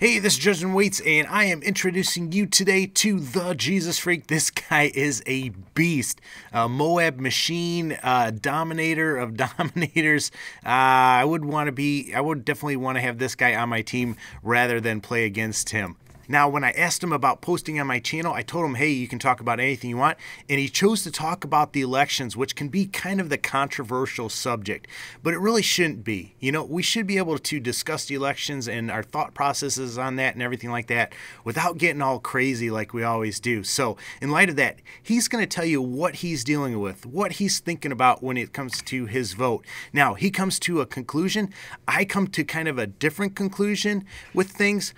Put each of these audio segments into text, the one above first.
Hey, this is Judson Waits, and I am introducing you today to the Jesus Freak. This guy is a beast. Moab machine, dominator of dominators. I would definitely want to have this guy on my team rather than play against him. Now, when I asked him about posting on my channel, I told him, hey, you can talk about anything you want. And he chose to talk about the elections, which can be kind of the controversial subject, but it really shouldn't be. You know, we should be able to discuss the elections and our thought processes on that and everything like that without getting all crazy like we always do. So in light of that, he's going to tell you what he's dealing with, what he's thinking about when it comes to his vote. Now, he comes to a conclusion. I come to kind of a different conclusion with things.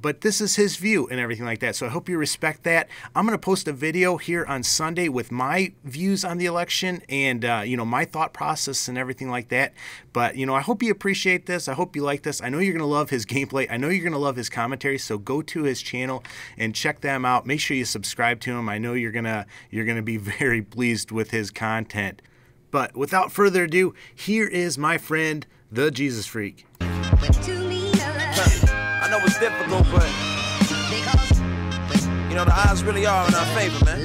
But this is his view and everything like that. So I hope you respect that. I'm going to post a video here on Sunday with my views on the election and, you know, my thought process and everything like that. But, you know, I hope you appreciate this. I hope you like this. I know you're going to love his gameplay. I know you're going to love his commentary. So go to his channel and check them out. Make sure you subscribe to him. I know you're going to be very pleased with his content. But without further ado, here is my friend, the Jesus Freak. I know it's difficult, but you know the odds really are in our favor, man.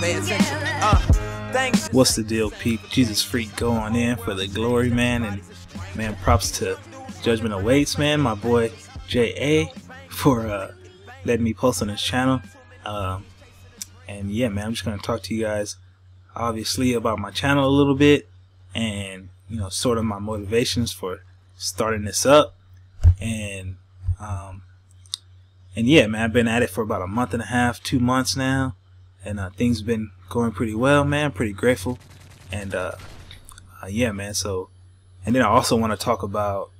Pay attention. Thanks. What's the deal, Pete? Jesus Freak going in for the glory, man. And man, props to Judson Waits, man, my boy JA, for letting me post on his channel. And yeah, man, I'm just gonna talk to you guys, obviously, about my channel a little bit and, you know, sort of my motivations for starting this up. And yeah, man, I've been at it for about a month and a half, 2 months now, and things have been going pretty well, man. Pretty grateful. And yeah, man. So, and then I also want to talk about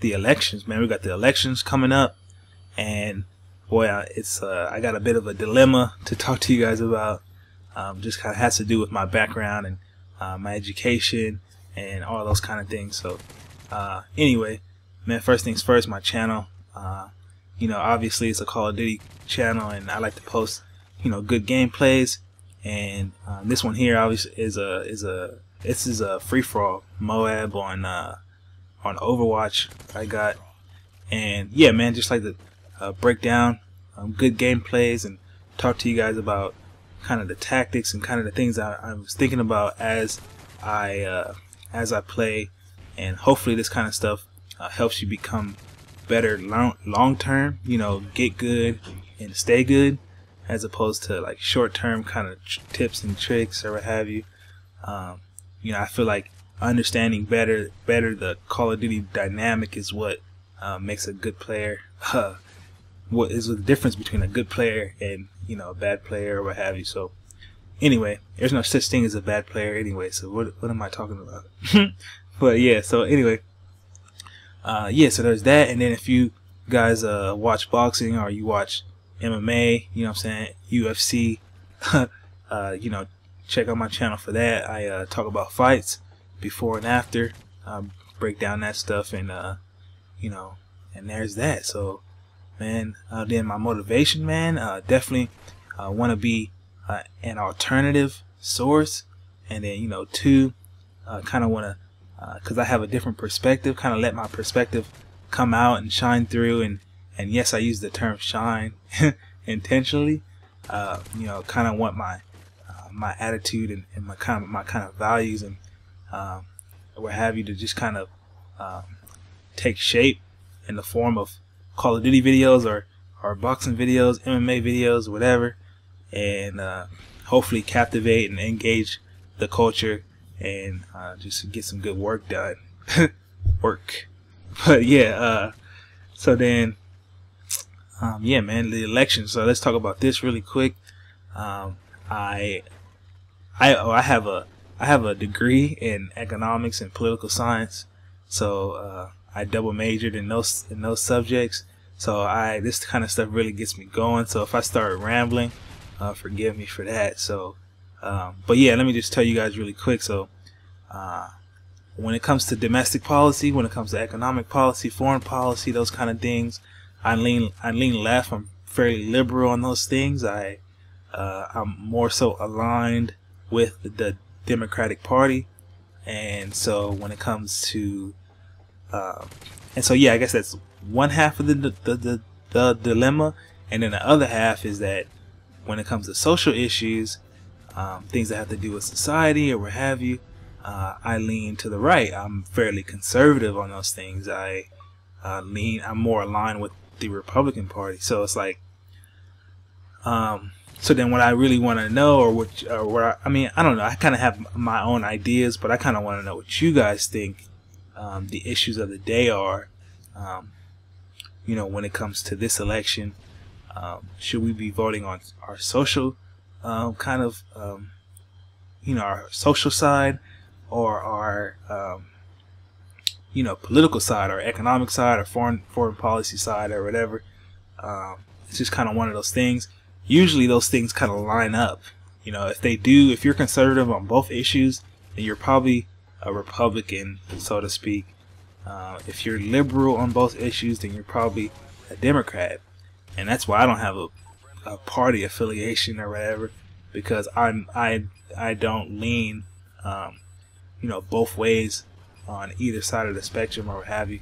the elections, man. We got the elections coming up, and boy, it's I got a bit of a dilemma to talk to you guys about. Just kind of has to do with my background and my education and all those kind of things. So anyway, man, first things first, my channel. You know, obviously it's a Call of Duty channel, and I like to post, you know, good gameplays. And this one here obviously is a free-for-all Moab on Overwatch I got. And yeah, man, just like to break down good gameplays and talk to you guys about kind of the tactics and kind of the things I was thinking about as I play. And hopefully this kind of stuff helps you become better long term, you know, get good and stay good, as opposed to like short term kind of tips and tricks or what have you. You know, I feel like understanding better the Call of Duty dynamic is what makes a good player, what is the difference between a good player and, you know, a bad player or what have you. So anyway, there's no such thing as a bad player anyway, so what am I talking about? But yeah, so anyway, yeah, so there's that. And then if you guys watch boxing or you watch MMA, you know what I'm saying, UFC, you know, check out my channel for that. I talk about fights before and after, break down that stuff, and you know, and there's that. So man, then my motivation, man, definitely want to be an alternative source. And then, you know, two, kind of want to, because I have a different perspective, kind of let my perspective come out and shine through. And yes, I use the term shine intentionally. You know, kind of want my my attitude and my kind of values and what have you to just kind of take shape in the form of Call of Duty videos or boxing videos, MMA videos, whatever. And hopefully captivate and engage the culture, and just get some good work done. But yeah, so then yeah, man, the election. So let's talk about this really quick. I have a degree in economics and political science, so I double majored in those subjects. So this kind of stuff really gets me going. So if I start rambling, forgive me for that. So but yeah, let me just tell you guys really quick. So when it comes to domestic policy, when it comes to economic policy, foreign policy, those kind of things, I lean left. I'm fairly liberal on those things. I'm more so aligned with the Democratic Party. And so when it comes to And so yeah, I guess that's one half of the dilemma, and then the other half is that when it comes to social issues, things that have to do with society or what have you, I lean to the right. I'm fairly conservative on those things. I'm more aligned with the Republican Party. So it's like, so then what I really want to know, I don't know. I kind of have my own ideas, but I kind of want to know what you guys think the issues of the day are. You know, when it comes to this election, should we be voting on our social you know, our social side, or our you know, political side, or economic side, or foreign policy side, or whatever? It's just kind of one of those things. Usually those things kind of line up. You know, if they do, if you're conservative on both issues, then you're probably a Republican, so to speak. If you're liberal on both issues, then you're probably a Democrat. And that's why I don't have a party affiliation or whatever, because I don't lean you know, both ways on either side of the spectrum or what have you.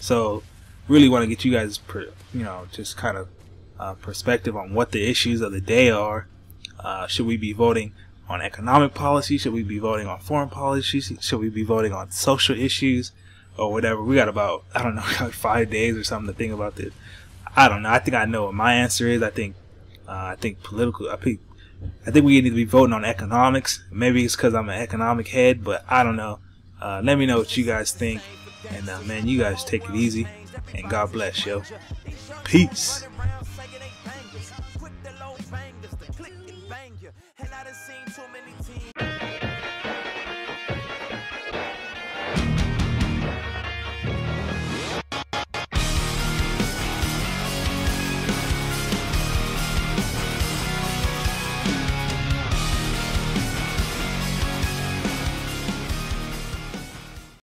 So really want to get you guys you know, just kind of perspective on what the issues of the day are. Should we be voting on economic policy? Should we be voting on foreign policy? Should we be voting on social issues or whatever? We got about, I don't know, like 5 days or something to think about this. I don't know. I think I know what my answer is. I think we need to be voting on economics. Maybe it's because I'm an economic head, but I don't know. Let me know what you guys think. And man, you guys take it easy. And God bless, yo. Peace. And I done seen too many teams.